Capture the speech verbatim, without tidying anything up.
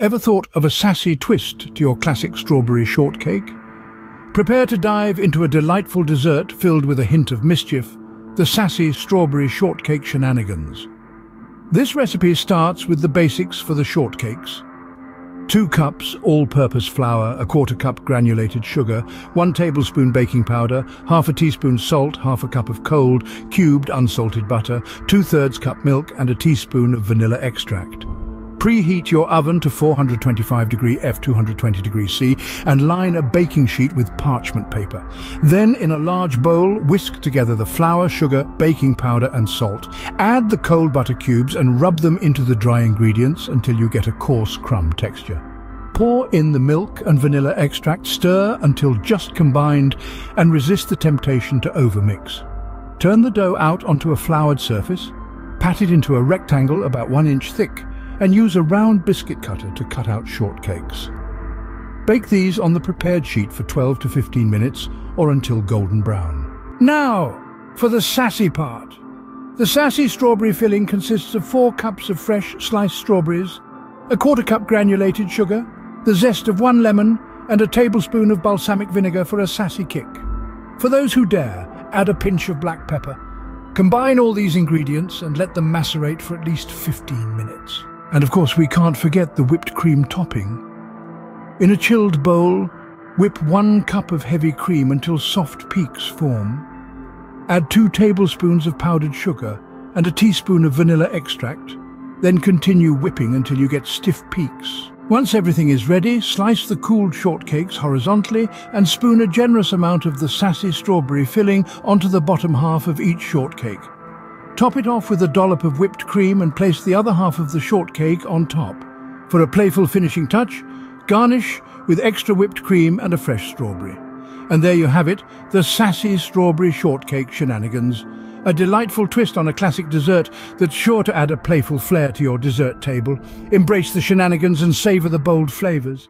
Ever thought of a sassy twist to your classic strawberry shortcake? Prepare to dive into a delightful dessert filled with a hint of mischief, the sassy strawberry shortcake shenanigans. This recipe starts with the basics for the shortcakes. Two cups all-purpose flour, a quarter cup granulated sugar, one tablespoon baking powder, half a teaspoon salt, half a cup of cold, cubed unsalted butter, two-thirds cup milk and a teaspoon of vanilla extract. Preheat your oven to four hundred twenty-five degrees Fahrenheit two hundred twenty degrees Celsius and line a baking sheet with parchment paper. Then, in a large bowl, whisk together the flour, sugar, baking powder and salt. Add the cold butter cubes and rub them into the dry ingredients until you get a coarse crumb texture. Pour in the milk and vanilla extract, stir until just combined, and resist the temptation to overmix. Turn the dough out onto a floured surface, pat it into a rectangle about one inch thick, and use a round biscuit cutter to cut out shortcakes. Bake these on the prepared sheet for twelve to fifteen minutes or until golden brown. Now for the sassy part. The sassy strawberry filling consists of four cups of fresh sliced strawberries, a quarter cup granulated sugar, the zest of one lemon, and a tablespoon of balsamic vinegar for a sassy kick. For those who dare, add a pinch of black pepper. Combine all these ingredients and let them macerate for at least fifteen minutes. And of course, we can't forget the whipped cream topping. In a chilled bowl, whip one cup of heavy cream until soft peaks form. Add two tablespoons of powdered sugar and a teaspoon of vanilla extract. Then continue whipping until you get stiff peaks. Once everything is ready, slice the cooled shortcakes horizontally and spoon a generous amount of the sassy strawberry filling onto the bottom half of each shortcake. Top it off with a dollop of whipped cream and place the other half of the shortcake on top. For a playful finishing touch, garnish with extra whipped cream and a fresh strawberry. And there you have it, the sassy strawberry shortcake shenanigans. A delightful twist on a classic dessert that's sure to add a playful flair to your dessert table. Embrace the shenanigans and savor the bold flavors.